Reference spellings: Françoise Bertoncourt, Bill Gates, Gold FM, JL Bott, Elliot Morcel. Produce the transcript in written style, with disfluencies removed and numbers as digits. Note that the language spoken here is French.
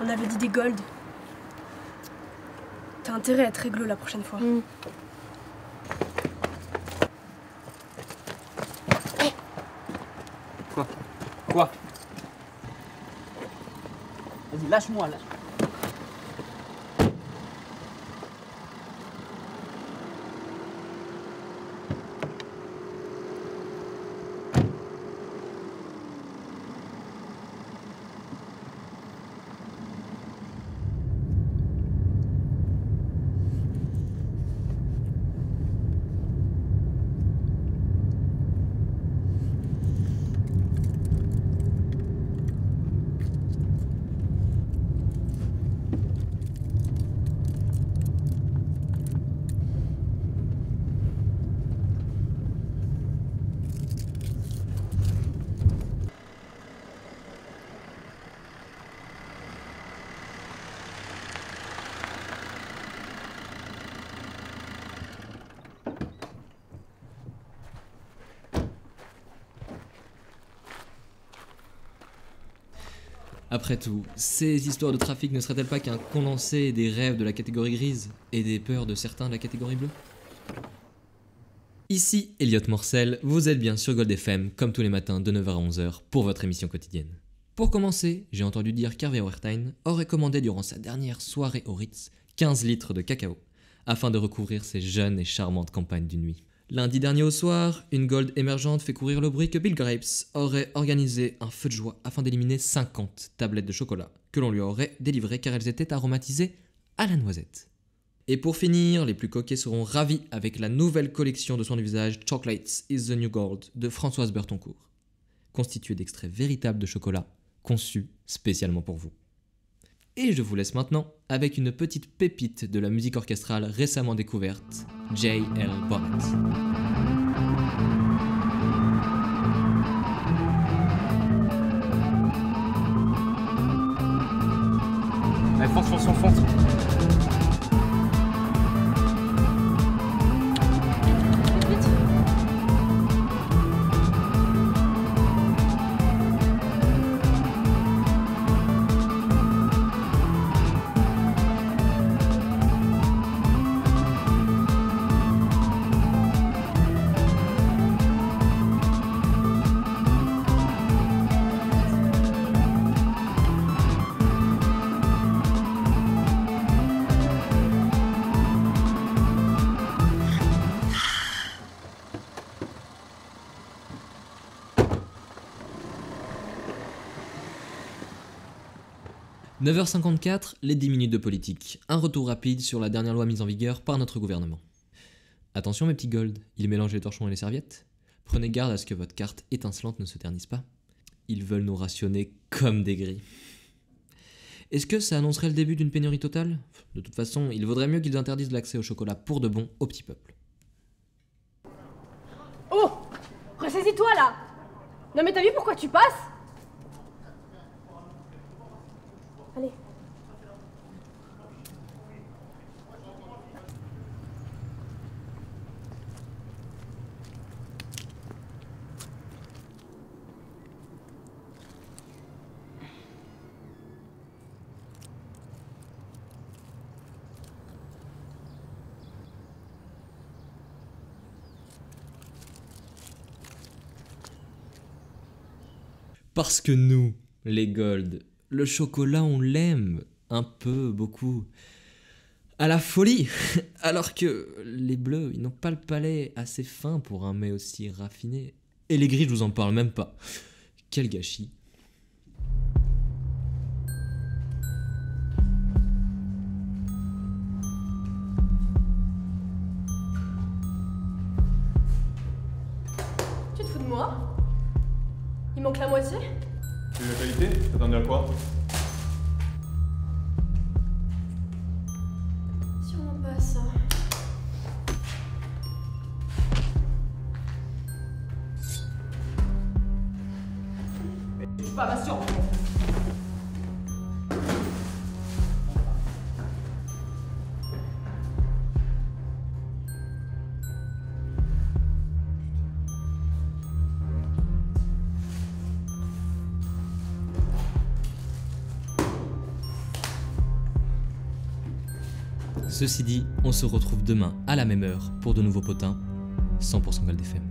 On avait dit des golds. T'as intérêt à être réglo la prochaine fois. Mmh. Quoi? Quoi? Vas-y, lâche-moi là. Après tout, ces histoires de trafic ne seraient-elles pas qu'un condensé des rêves de la catégorie grise et des peurs de certains de la catégorie bleue? Ici Elliot Morcel, vous êtes bien sur Gold FM, comme tous les matins de 9h à 11h pour votre émission quotidienne. Pour commencer, j'ai entendu dire qu'Harvey Weinstein aurait commandé durant sa dernière soirée au Ritz 15 litres de cacao afin de recouvrir ses jeunes et charmantes campagnes d'une nuit. Lundi dernier au soir, une gold émergente fait courir le bruit que Bill Gates aurait organisé un feu de joie afin d'éliminer 50 tablettes de chocolat que l'on lui aurait délivrées car elles étaient aromatisées à la noisette. Et pour finir, les plus coquets seront ravis avec la nouvelle collection de soins du visage Chocolates is the New Gold de Françoise Bertoncourt, constituée d'extraits véritables de chocolat conçus spécialement pour vous. Et je vous laisse maintenant avec une petite pépite de la musique orchestrale récemment découverte, JL Bott. Allez, fonce, fonce, fonce. « 9h54, les 10 minutes de politique. Un retour rapide sur la dernière loi mise en vigueur par notre gouvernement. Attention mes petits golds, ils mélangent les torchons et les serviettes. Prenez garde à ce que votre carte étincelante ne se ternisse pas. Ils veulent nous rationner comme des gris. Est-ce que ça annoncerait le début d'une pénurie totale? De toute façon, il vaudrait mieux qu'ils interdisent l'accès au chocolat pour de bon au petit peuple. » Oh, ressaisis-toi là! Non mais t'as vu pourquoi tu passes? Allez. Parce que nous, les golds, le chocolat, on l'aime, un peu, beaucoup, à la folie, alors que les bleus, ils n'ont pas le palais assez fin pour un mets aussi raffiné. Et les gris, je vous en parle même pas. Quel gâchis. Tu te fous de moi? Il manque la moitié? Tu veux la qualité? T'attendais à quoi? Sûrement pas à ça. Mais je suis pas patient. Ceci dit, on se retrouve demain à la même heure pour de nouveaux potins 100% Gold FM.